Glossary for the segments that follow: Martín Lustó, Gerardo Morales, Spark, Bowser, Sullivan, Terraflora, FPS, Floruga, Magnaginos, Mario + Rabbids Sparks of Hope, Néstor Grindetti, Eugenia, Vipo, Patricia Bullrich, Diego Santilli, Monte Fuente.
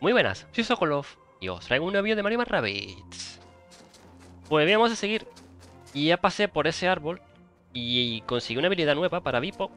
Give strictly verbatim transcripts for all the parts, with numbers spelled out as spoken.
Muy buenas, soy Sokolov y os traigo un nuevo vídeo de Mario más Rabbids. Pues bien, vamos a seguir. Y ya pasé por ese árbol y conseguí una habilidad nueva para Vipo.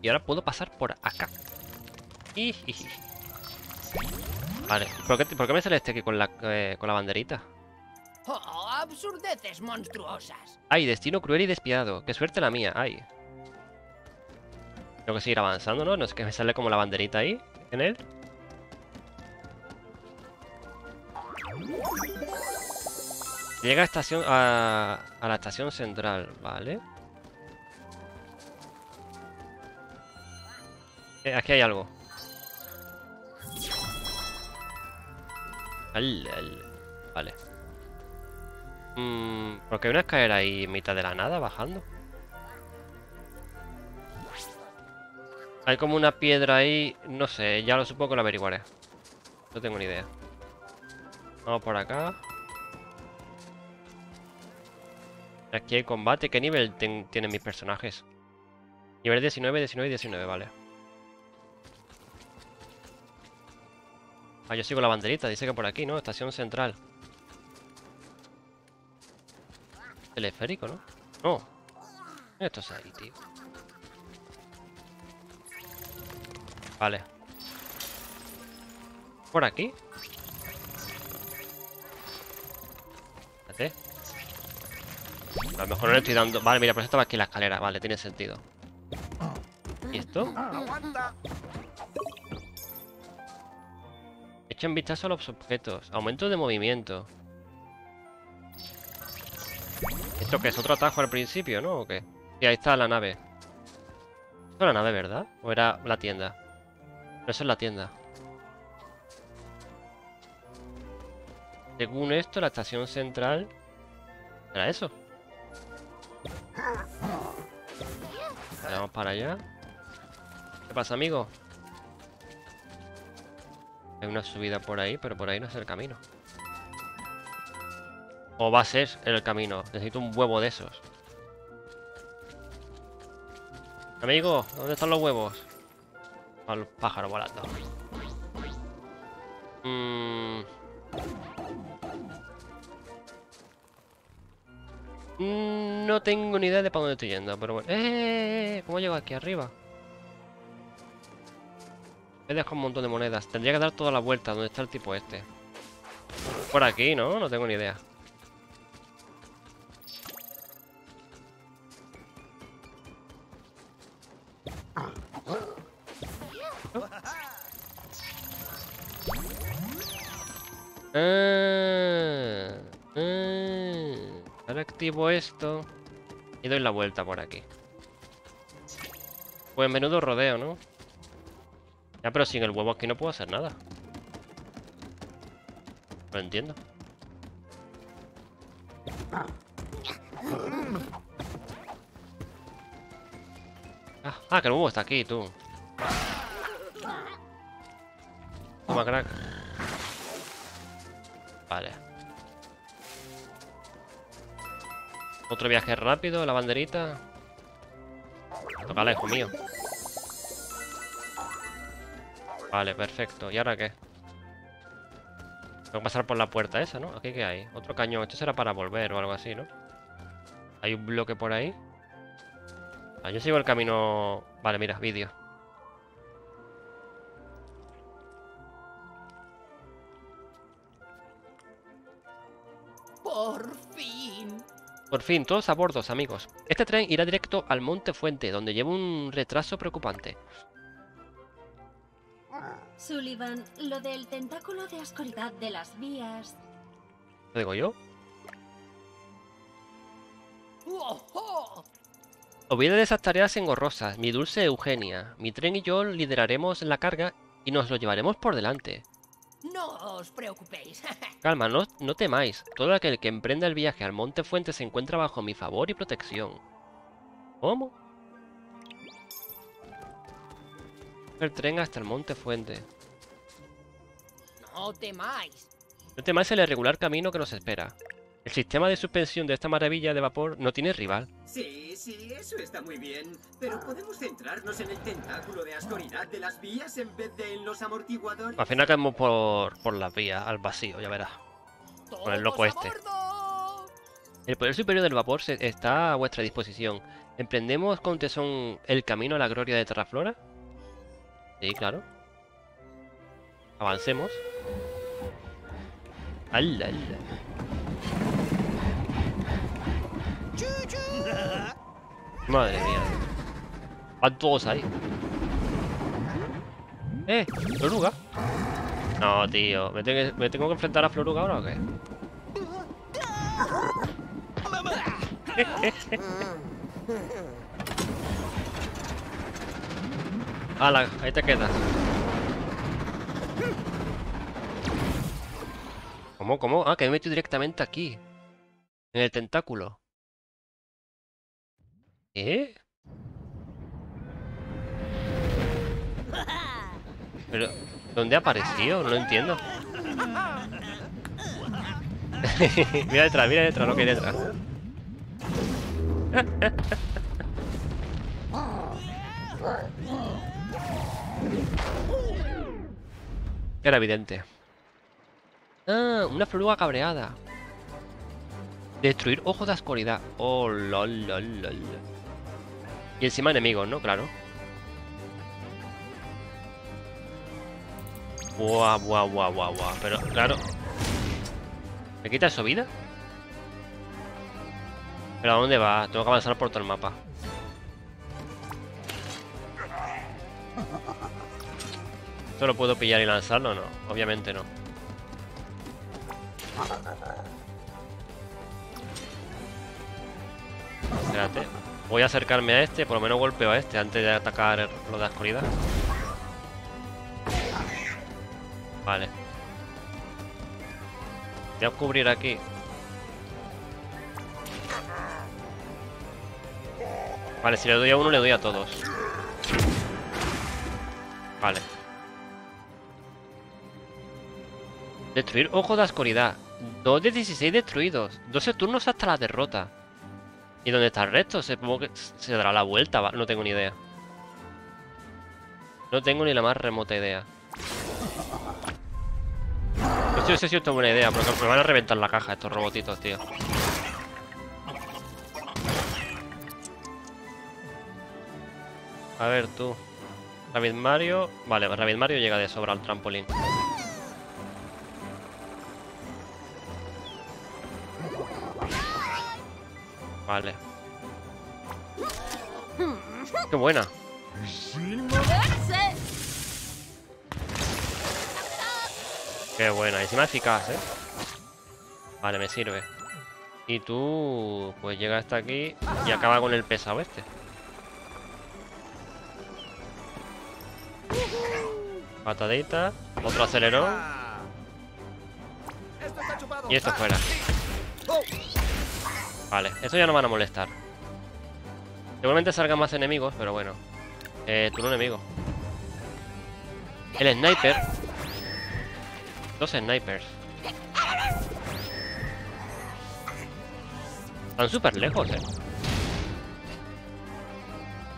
Y ahora puedo pasar por acá. Y, y, y. Vale, ¿por qué, ¿por qué me sale este aquí con la, eh, con la banderita? ¡Oh, absurdeces monstruosas! ¡Ay, destino cruel y despiadado! ¡Qué suerte la mía! ¡Ay! Tengo que seguir avanzando, ¿no? No es que me sale como la banderita ahí, en él. Llega a, estación, a, a la estación central, ¿vale? Eh, aquí hay algo. Al, al, vale. Mm, porque hay una escalera ahí en mitad de la nada bajando. Hay como una piedra ahí, no sé, ya lo supongo que lo averiguaré. No tengo ni idea. Vamos por acá. Aquí hay combate. ¿Qué nivel ten, tienen mis personajes? Nivel diecinueve, diecinueve y diecinueve, vale. Ah, yo sigo la banderita, dice que por aquí, ¿no? Estación central. Teleférico, ¿no? No. Esto es ahí, tío. Vale. ¿Por aquí? Espérate. A lo mejor no le estoy dando... Vale, mira, por eso estaba aquí la escalera. Vale, tiene sentido. ¿Y esto? Echa un vistazo a los objetos. Aumento de movimiento. ¿Esto qué es? ¿Otro atajo al principio, no? ¿O qué? Sí, ahí está la nave. ¿Esto era la nave, verdad? ¿O era la tienda? No, eso es la tienda. Según esto, la estación central... ¿Era eso? Vale, vamos para allá. ¿Qué pasa, amigo? Hay una subida por ahí, pero por ahí no es el camino. O va a ser el camino. Necesito un huevo de esos. Amigo, ¿dónde están los huevos? A los pájaros volando. Mm. Mm, no tengo ni idea de para dónde estoy yendo, pero bueno. ¡Eh! ¿Cómo llego aquí arriba? He dejado un montón de monedas. Tendría que dar toda la vuelta donde está el tipo este. Por aquí, ¿no? No tengo ni idea. Ah, ah, ahora activo esto y doy la vuelta por aquí. Pues menudo rodeo, ¿no? Ya, pero sin el huevo aquí no puedo hacer nada. No entiendo. Ah, ah, que el huevo está aquí, tú. Toma, crack. Vale. Otro viaje rápido, la banderita. Tócala, hijo mío. Vale, perfecto. ¿Y ahora qué? Tengo que pasar por la puerta esa, ¿no? ¿Aquí qué hay? Otro cañón. Esto será para volver o algo así, ¿no? Hay un bloque por ahí. Ah, yo sigo el camino... Vale, mira, vídeo. Por fin. Por fin, todos a bordo, amigos. Este tren irá directo al Monte Fuente, donde lleva un retraso preocupante. Sullivan, lo del tentáculo de oscuridad de las vías... ¿Lo digo yo? Olvida de esas tareas engorrosas, mi dulce Eugenia. Mi tren y yo lideraremos la carga y nos lo llevaremos por delante. No os preocupéis. Calma, no, no temáis. Todo aquel que emprenda el viaje al Monte Fuente se encuentra bajo mi favor y protección. ¿Cómo? El tren hasta el Monte Fuente. No temáis. No temáis el irregular camino que nos espera. El sistema de suspensión de esta maravilla de vapor no tiene rival. Sí, sí, eso está muy bien, pero podemos centrarnos en el tentáculo de oscuridad de las vías en vez de en los amortiguadores. Al final caemos por, por las vías, al vacío, ya verás. Por el loco este. El poder superior del vapor se, está a vuestra disposición. ¿Emprendemos con tesón el camino a la gloria de Terraflora? Sí, claro. Avancemos. ¡Hala, hala! Madre mía. Van todos ahí. ¡Eh! ¿Floruga? No, tío. ¿Me tengo que, me tengo que enfrentar a Floruga ahora o qué? ¡Hala! Ahí te quedas. ¿Cómo? ¿Cómo? Ah, que me meto directamente aquí. En el tentáculo. ¿Eh? Pero, ¿dónde apareció? No lo entiendo. Mira detrás, mira detrás, lo que hay detrás. Era evidente. Ah, una Floruga cabreada. Destruir ojos de oscuridad. Oh, lol, lol, lol. Y encima enemigos, ¿no? Claro. Buah, buah, buah, buah, buah. Pero, claro. ¿Me quita su vida? ¿Pero a dónde va? Tengo que avanzar por todo el mapa. ¿Esto lo puedo pillar y lanzarlo o no? Obviamente no. Espérate. Voy a acercarme a este, por lo menos golpeo a este antes de atacar lo de la oscuridad. Vale. Voy a cubrir aquí. Vale, si le doy a uno, le doy a todos. Vale. Destruir ojos de oscuridad. dos de dieciséis destruidos. doce turnos hasta la derrota. ¿Y dónde está el resto? Supongo que se dará la vuelta, ¿va? No tengo ni idea. No tengo ni la más remota idea. No sé si esto es buena idea, porque me van a reventar la caja estos robotitos, tío. A ver, tú. Rabbids Mario... Vale, Rabbids Mario llega de sobra al trampolín. Vale. ¡Qué buena! ¡Qué buena! Encima eficaz, ¿eh? Vale, me sirve. Y tú... Pues llega hasta aquí y acaba con el pesado este. Patadita. Otro acelerón. Y esto fuera. Vale, esto ya no van a molestar. Seguramente salgan más enemigos, pero bueno. Eh, turno enemigo. El sniper. Dos snipers. Están súper lejos, eh.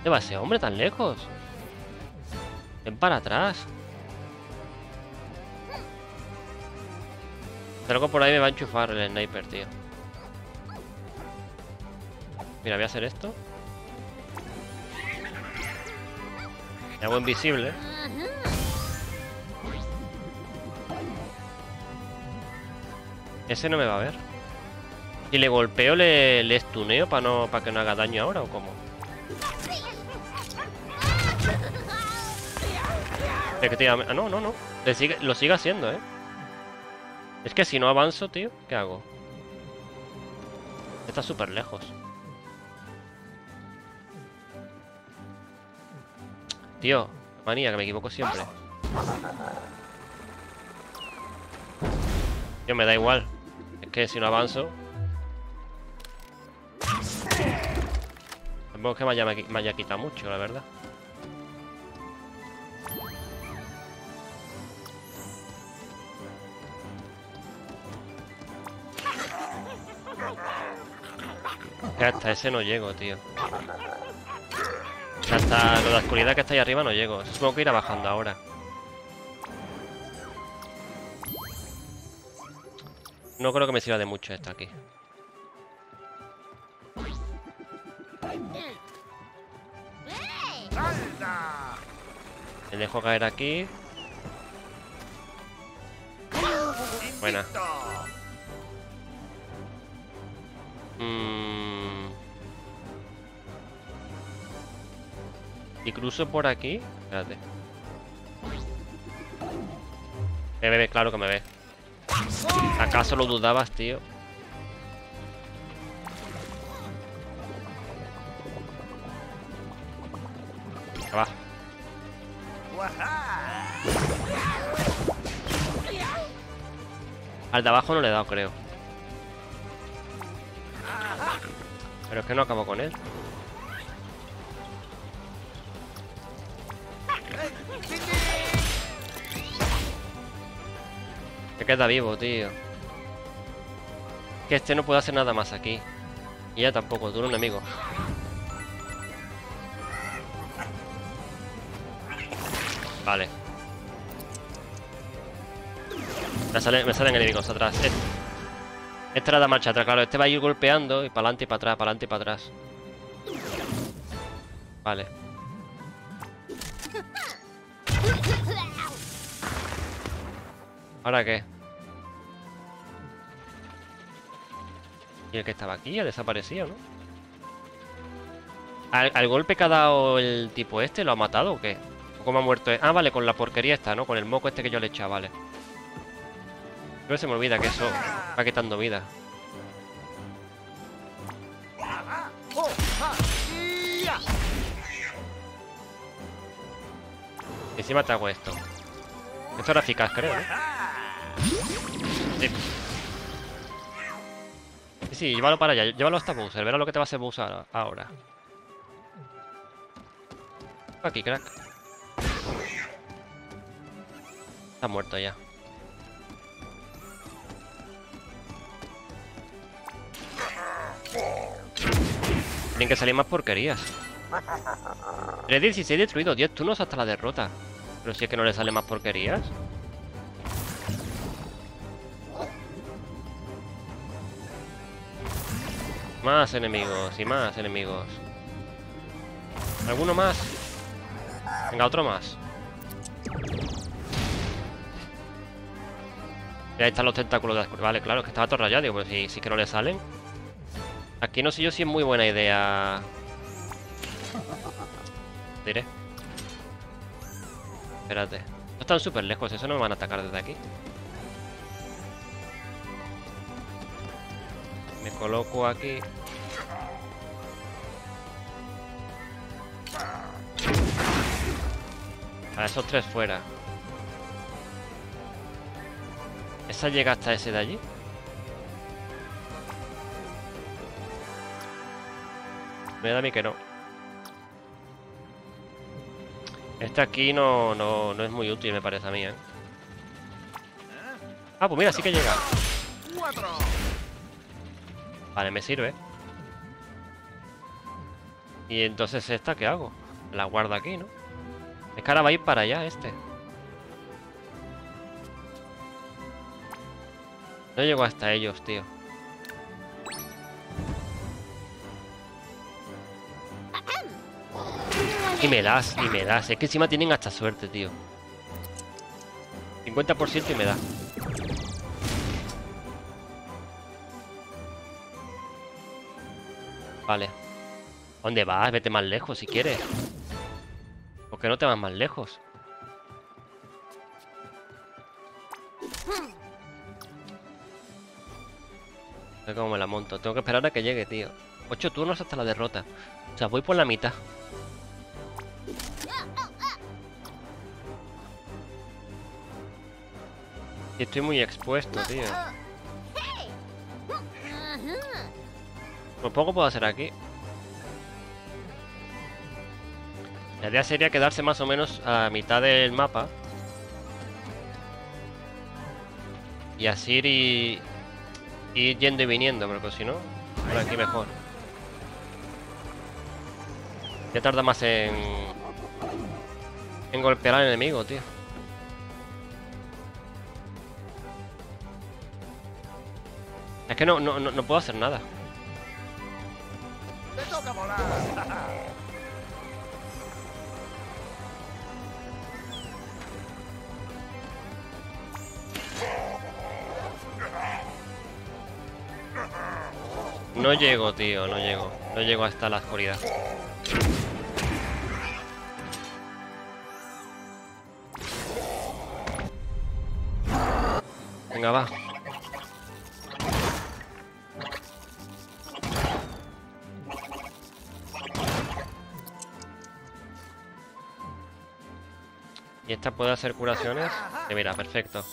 ¿Qué va ese hombre tan lejos? Ven para atrás. Salgo por ahí, me va a enchufar el sniper, tío. Mira, voy a hacer esto. Me hago invisible. Ese no me va a ver. Si le golpeo, le, le estuneo para no, para que no haga daño ahora, ¿o cómo? Es que te... Ah, no, no, no. Le sigue, lo sigue haciendo, ¿eh? Es que si no avanzo, tío, ¿qué hago? Está súper lejos. Tío, manía, que me equivoco siempre. Tío, me da igual. Es que si no avanzo... Tampoco es que me haya, me haya quitado mucho, la verdad. Que hasta ese no llego, tío. Hasta lo de la oscuridad que está ahí arriba no llego. Supongo que irá bajando ahora. No creo que me sirva de mucho esto aquí. Me dejo caer aquí. Buena. Mm. Y cruzo por aquí. Espérate. Me ve, claro que me ve. ¿Acaso lo dudabas, tío? Va. Al de abajo no le he dado, creo. Pero es que no acabo con él. Se queda vivo, tío. Que este no puede hacer nada más aquí. Y ya tampoco, tú eres un enemigo. Vale. Me, sale, me salen enemigos atrás. Este, este era la marcha atrás, claro. Este va a ir golpeando y para adelante y para atrás, para adelante y para atrás. Vale. ¿Ahora qué? Y el que estaba aquí ya desapareció, ¿no? ¿Al, al golpe que ha dado el tipo este lo ha matado o qué? ¿Cómo ha muerto? Ah, vale, con la porquería esta, ¿no? Con el moco este que yo le he echado, vale. Pero se me olvida que eso va quitando vida. Y encima te hago esto. Esto era eficaz, creo, ¿eh? Sí. Sí, sí, llévalo para allá. Llévalo hasta Bowser. Verás lo que te va a hacer Bowser ahora. Aquí, crack. Está muerto ya. Tienen que salir más porquerías. tres dieciséis destruido, diez turnos hasta la derrota. Pero si es que no le sale más porquerías. Más enemigos y más enemigos. ¿Alguno más? Venga, otro más. Ya están los tentáculos de oscuridad. Vale, claro, es que estaba todo rayado. Digo, pues si, si que no le salen. Aquí no sé yo si es muy buena idea. Diré. Espérate. No están súper lejos, eso no me van a atacar desde aquí. Me coloco aquí. A esos tres fuera. ¿Esa llega hasta ese de allí? Me da a mí que no. Este aquí no, no, no es muy útil, me parece a mí, ¿eh? Ah, pues mira, sí que llega. Vale, me sirve. Y entonces esta, ¿qué hago? La guardo aquí, ¿no? Es que ahora va a ir para allá este. No llego hasta ellos, tío. Y me das, y me das. Es que encima tienen hasta suerte, tío. cincuenta por ciento y me da. Vale. ¿Dónde vas? Vete más lejos si quieres. ¿Por qué no te vas más lejos? No sé cómo me la monto. Tengo que esperar a que llegue, tío. Ocho turnos hasta la derrota. O sea, voy por la mitad. Y estoy muy expuesto, tío. Pues poco puedo hacer aquí. La idea sería quedarse más o menos a la mitad del mapa. Y así ir, y... ir yendo y viniendo, pero si no, por aquí mejor. Ya tarda más en... en golpear al enemigo, tío. Es que no, no, no, no puedo hacer nada. ¡Te toca volar! No llego, tío, no llego. No llego hasta la oscuridad. Venga, va. Y esta puede hacer curaciones. Sí, mira, perfecto.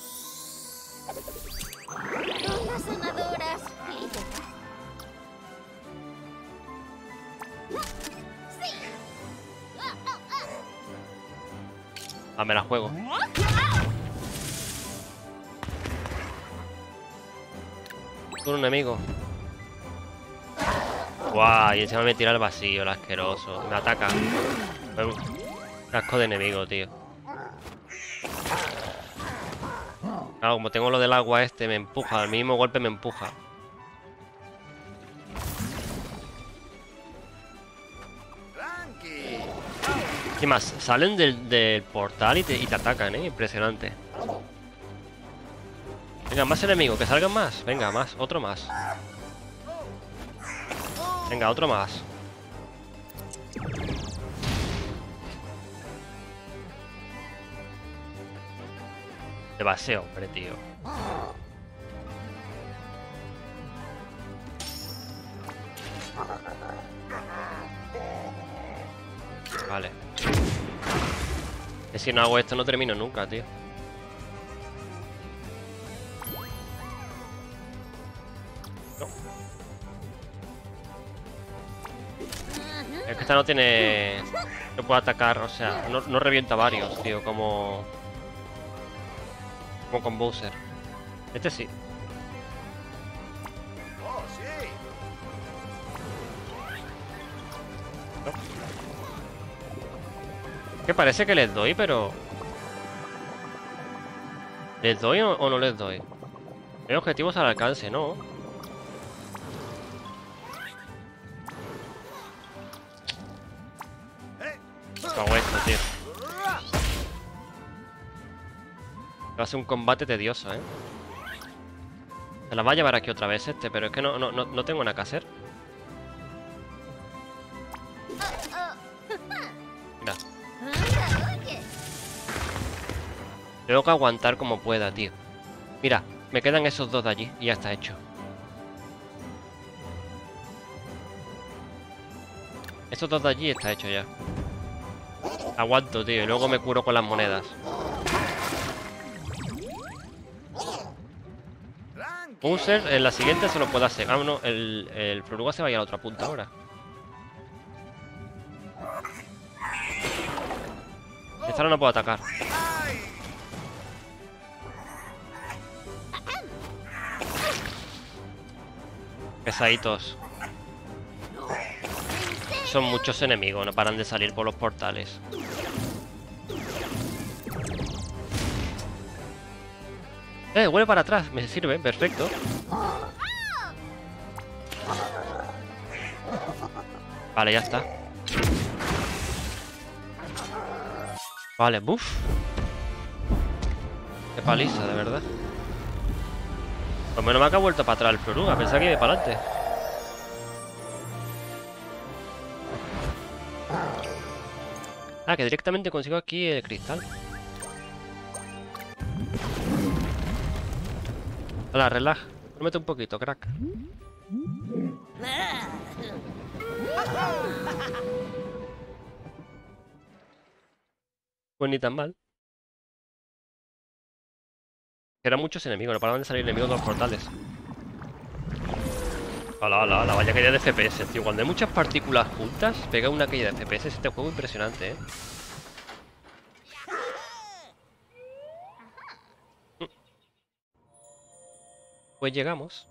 Ah, me la juego. Un enemigo. Guau, wow, y encima me tira al vacío, el asqueroso. Me ataca. Un casco de enemigo, tío. Claro, como tengo lo del agua este, me empuja. Al mismo golpe me empuja. ¿Qué más? Salen del, del portal y te, y te atacan, ¿eh? Impresionante. Venga, más enemigos, que salgan más. Venga, más, otro más. Venga, otro más. Te baseo, hombre, tío. Vale. Es que si no hago esto no termino nunca, tío. No. Es que esta no tiene... no puedo atacar, o sea, no, no revienta varios, tío, como... como con Bowser. Este sí. Que parece que les doy, pero... ¿les doy o, o no les doy? Hay objetivos al alcance, ¿no? No hago esto, tío. Va a ser un combate tedioso, ¿eh? Se la va a llevar aquí otra vez este, pero es que no, no, no, no tengo nada que hacer. Tengo que aguantar como pueda, tío. Mira, me quedan esos dos de allí y ya está hecho. Estos dos de allí está hecho ya. Aguanto, tío, y luego me curo con las monedas. Bowser, en la siguiente se lo puedo hacer. Ah, no, el, el Floruga se va a ir a la otra punta ahora. Esta no puedo atacar. Pesaditos. Son muchos enemigos, no paran de salir por los portales. Eh, vuelve para atrás, me sirve, perfecto. Vale, ya está. Vale, buff. Qué paliza, de verdad. Por lo menos me ha vuelto para atrás el Floruga, pensaba que iba para adelante. Ah, que directamente consigo aquí el cristal. Hola, relaja. Duérmete un poquito, crack. Pues ni tan mal. Eran muchos enemigos, no paraban de salir enemigos de los portales. Hola, hola, hola, vaya caída de F P S, tío. Cuando hay muchas partículas juntas, pega una caída de F P S este juego impresionante, ¿eh? Pues llegamos.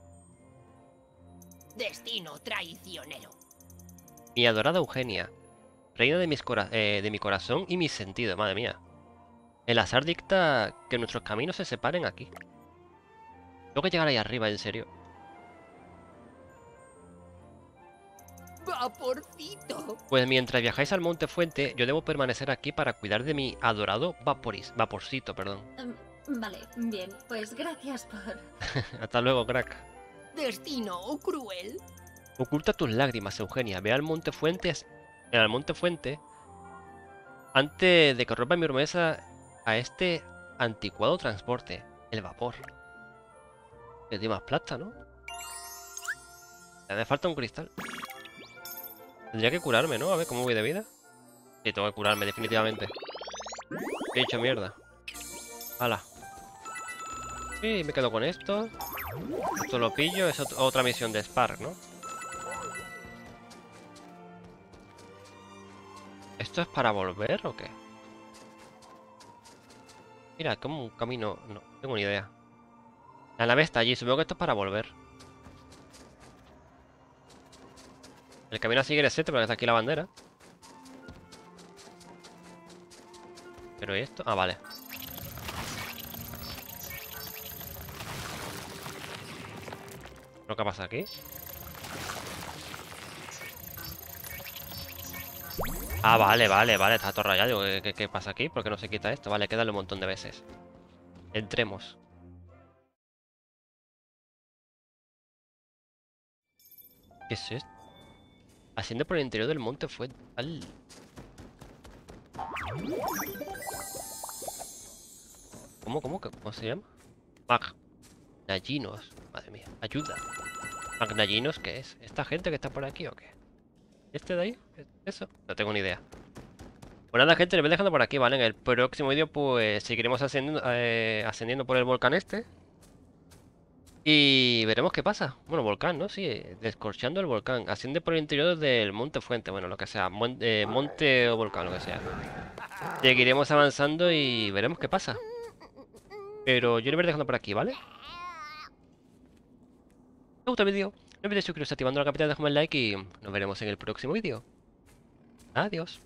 Destino traicionero. Mi adorada Eugenia, Reina de, mis cora eh, de mi corazón y mis sentidos, madre mía. El azar dicta que nuestros caminos se separen aquí. Tengo que llegar ahí arriba, en serio. Vaporcito. Pues mientras viajáis al Monte Fuente, yo debo permanecer aquí para cuidar de mi adorado vaporis, vaporcito, perdón. Um, vale, bien, pues gracias por... Hasta luego, crack. Destino cruel. Oculta tus lágrimas, Eugenia. Ve al Monte Fuente... En el Monte Fuente, antes de que rompa mi promesa a este anticuado transporte, el vapor. Que tiene más plata, ¿no? Me hace falta un cristal. Tendría que curarme, ¿no? A ver cómo voy de vida. Sí, tengo que curarme, definitivamente. He hecho mierda. ¡Hala! Sí, me quedo con esto. Esto lo pillo, es otra misión de Spark, ¿no? ¿Esto es para volver o qué? Mira, como un camino... No, no tengo ni idea. La nave está allí, supongo que esto es para volver. El camino a seguir es este, pero está aquí la bandera. ¿Pero esto? Ah, vale. ¿Lo que pasa aquí? Ah, vale, vale, vale, está todo rayado. ¿Qué, qué, qué pasa aquí? ¿Por qué no se quita esto? Vale, hay que darle un montón de veces. Entremos. ¿Qué es esto? Asciende por el interior del monte fue... Al... ¿Cómo, cómo? ¿Cómo se llama? Magnaginos. Madre mía, ayuda. ¿Magnaginos qué es? ¿Esta gente que está por aquí o qué? ¿Este de ahí? ¿Eso? No tengo ni idea. Bueno, nada, gente, les voy dejando por aquí, ¿vale? En el próximo vídeo, pues, seguiremos ascendiendo, eh, ascendiendo por el volcán este. Y veremos qué pasa. Bueno, volcán, ¿no? Sí, descorchando el volcán. Asciende por el interior del Monte Fuente, bueno, lo que sea. Mon eh, monte o volcán, lo que sea. Seguiremos avanzando y veremos qué pasa. Pero yo les voy dejando por aquí, ¿vale? ¿Te gusta el vídeo? No olvides suscribiros activando la campanita, dejadme un like y nos veremos en el próximo vídeo. Adiós.